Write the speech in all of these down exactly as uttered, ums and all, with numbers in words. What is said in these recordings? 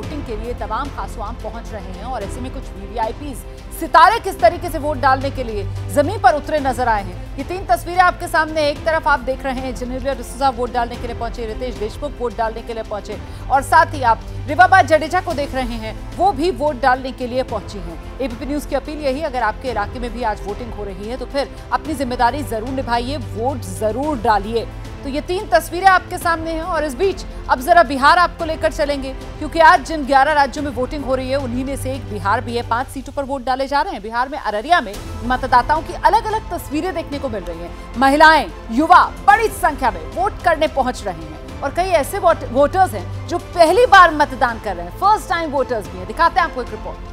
Voting के लिए तमाम खासवाम पहुंच रहे हैं और ऐसे में कुछ वीवीआईपी सितारे किस तरीके से वोट डालने के लिए जमीन पर उतरे नजर आए हैं। ये तीन तस्वीरें आपके सामने, एक तरफ आप देख रहे हैं जेनेलिया डिसूजा वोट डालने के लिए पहुंचे, रितेश देशमुख वोट डालने के लिए पहुंचे और साथ ही आप रिवाबा जडेजा को देख रहे हैं, वो भी वोट डालने के लिए पहुंची हैं। एबीपी न्यूज की अपील यही, अगर आपके इलाके में भी आज वोटिंग हो रही है तो फिर अपनी जिम्मेदारी जरूर निभाइए, वोट जरूर डालिए। तो ये तीन तस्वीरें आपके सामने हैं और इस बीच अब जरा बिहार आपको लेकर चलेंगे, क्योंकि आज जिन ग्यारह राज्यों में वोटिंग हो रही है उन्हीं में से एक बिहार भी है। पांच सीटों पर वोट डाले जा रहे हैं। बिहार में अररिया में मतदाताओं की अलग अलग तस्वीरें देखने को मिल रही हैं। महिलाएं, युवा बड़ी संख्या में वोट करने पहुंच रहे हैं और कई ऐसे वोटर्स हैं जो पहली बार मतदान कर रहे हैं, फर्स्ट टाइम वोटर्स भी है। दिखाते हैं आपको एक रिपोर्ट।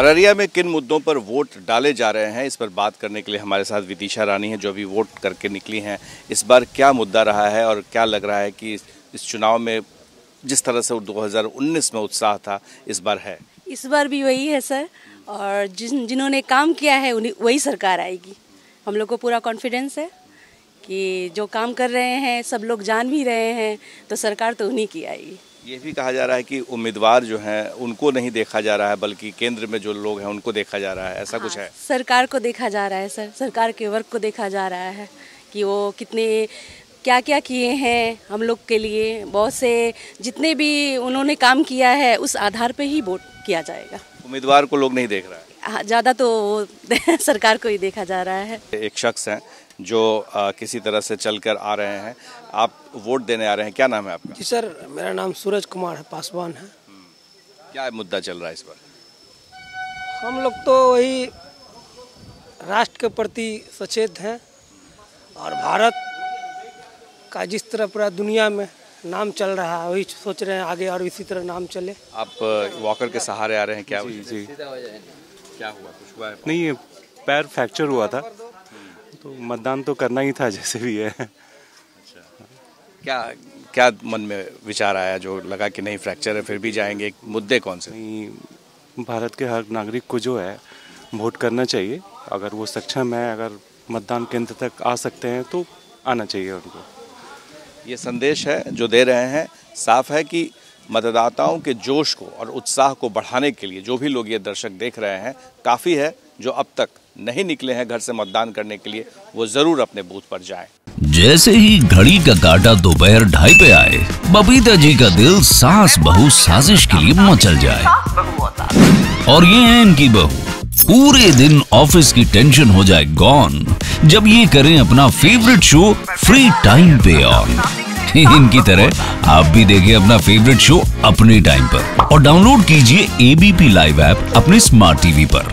अररिया में किन मुद्दों पर वोट डाले जा रहे हैं, इस पर बात करने के लिए हमारे साथ विदिशा रानी हैं, जो अभी वोट करके निकली हैं। इस बार क्या मुद्दा रहा है और क्या लग रहा है कि इस चुनाव में जिस तरह से दो हज़ार उन्नीस में उत्साह था, इस बार है? इस बार भी वही है सर, और जिन जिन्होंने काम किया है उन्हीं वही सरकार आएगी। हम लोग को पूरा कॉन्फिडेंस है कि जो काम कर रहे हैं सब लोग जान भी रहे हैं, तो सरकार तो उन्हीं की आएगी। ये भी कहा जा रहा है कि उम्मीदवार जो हैं उनको नहीं देखा जा रहा है, बल्कि केंद्र में जो लोग हैं उनको देखा जा रहा है, ऐसा हाँ, कुछ है? सरकार को देखा जा रहा है सर, सरकार के वर्क को देखा जा रहा है कि वो कितने क्या क्या किए हैं हम लोग के लिए। बहुत से जितने भी उन्होंने काम किया है उस आधार पे ही वोट किया जाएगा। उम्मीदवार को लोग नहीं देख रहा है ज़्यादा, तो सरकार को ही देखा जा रहा है। एक शख्स हैं जो आ, किसी तरह से चलकर आ रहे हैं, आप वोट देने आ रहे हैं, क्या नाम है आपका? जी सर, मेरा नाम सूरज कुमार पासवान है। क्या मुद्दा चल रहा है इस बार? हम लोग तो वही राष्ट्र के प्रति सचेत हैं और भारत का जिस तरह पूरा दुनिया में नाम चल रहा है वही सोच रहे हैं आगे और इसी तरह नाम चले। आप वॉकर के सहारे आ रहे हैं, क्या जी, जी। क्या हुआ, कुछ हुआ है? नहीं, पैर फ्रैक्चर हुआ था तो मतदान तो करना ही था जैसे भी है। अच्छा, क्या क्या मन में विचार आया जो लगा कि नहीं फ्रैक्चर है फिर भी जाएंगे? मुद्दे कौन से? नहीं, भारत के हर नागरिक को जो है वोट करना चाहिए, अगर वो सक्षम है, अगर मतदान केंद्र तक आ सकते हैं तो आना चाहिए उनको। ये संदेश है जो दे रहे हैं। साफ है कि मतदाताओं के जोश को और उत्साह को बढ़ाने के लिए जो भी लोग ये दर्शक देख रहे हैं काफ़ी है, जो अब तक नहीं निकले हैं घर से मतदान करने के लिए वो जरूर अपने बूथ पर जाएं। जैसे ही घड़ी का काटा दोपहर ढाई पे आए, बबीता जी का दिल सास बहू साजिश के लिए मचल जाए। और ये है इनकी बहू, पूरे दिन ऑफिस की टेंशन हो जाए गॉन जब ये करें अपना फेवरेट शो फ्री टाइम पे ऑन। इनकी तरह आप भी देखिए अपना फेवरेट शो अपने टाइम पर और डाउनलोड कीजिए एबीपी लाइव ऐप अपने स्मार्ट टीवी पर।